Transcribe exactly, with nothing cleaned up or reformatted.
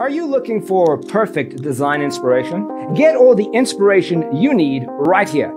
Are you looking for perfect design inspiration? Get all the inspiration you need right here.